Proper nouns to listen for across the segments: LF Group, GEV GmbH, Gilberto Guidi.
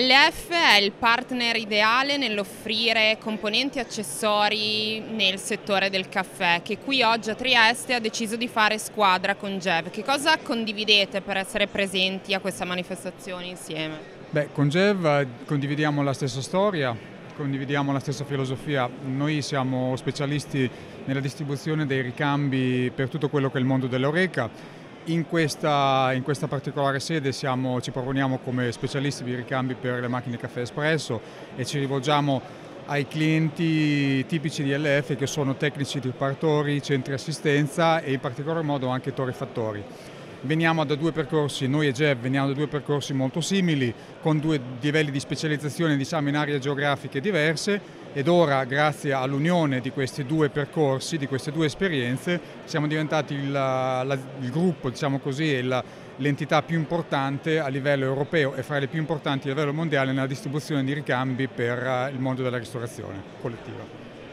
LF è il partner ideale nell'offrire componenti e accessori nel settore del caffè, che qui oggi a Trieste ha deciso di fare squadra con GEV. Che cosa condividete per essere presenti a questa manifestazione insieme? Beh, con GEV condividiamo la stessa storia, condividiamo la stessa filosofia. Noi siamo specialisti nella distribuzione dei ricambi per tutto quello che è il mondo dell'Oreca. In questa particolare sede ci proponiamo come specialisti di ricambi per le macchine caffè espresso e ci rivolgiamo ai clienti tipici di LF, che sono tecnici riparatori, centri assistenza e in particolar modo anche torrefattori. Veniamo da due percorsi, noi e GEV veniamo da due percorsi molto simili, con due livelli di specializzazione in aree geografiche diverse, ed ora grazie all'unione di questi due percorsi, di queste due esperienze, siamo diventati il gruppo, l'entità più importante a livello europeo e fra le più importanti a livello mondiale nella distribuzione di ricambi per il mondo della ristorazione collettiva.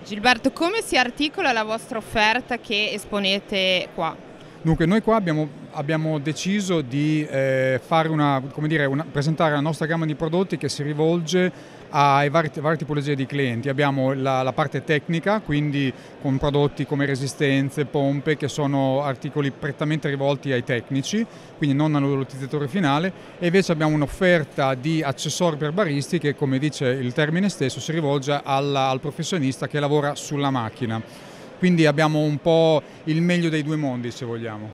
Gilberto, come si articola la vostra offerta che esponete qua? Dunque, noi qua abbiamo deciso di fare presentare la nostra gamma di prodotti che si rivolge a varie tipologie di clienti. Abbiamo la parte tecnica, quindi con prodotti come resistenze, pompe, che sono articoli prettamente rivolti ai tecnici, quindi non all'utilizzatore finale, e invece abbiamo un'offerta di accessori per baristi che, come dice il termine stesso, si rivolge al professionista che lavora sulla macchina. Quindi abbiamo un po' il meglio dei due mondi, se vogliamo.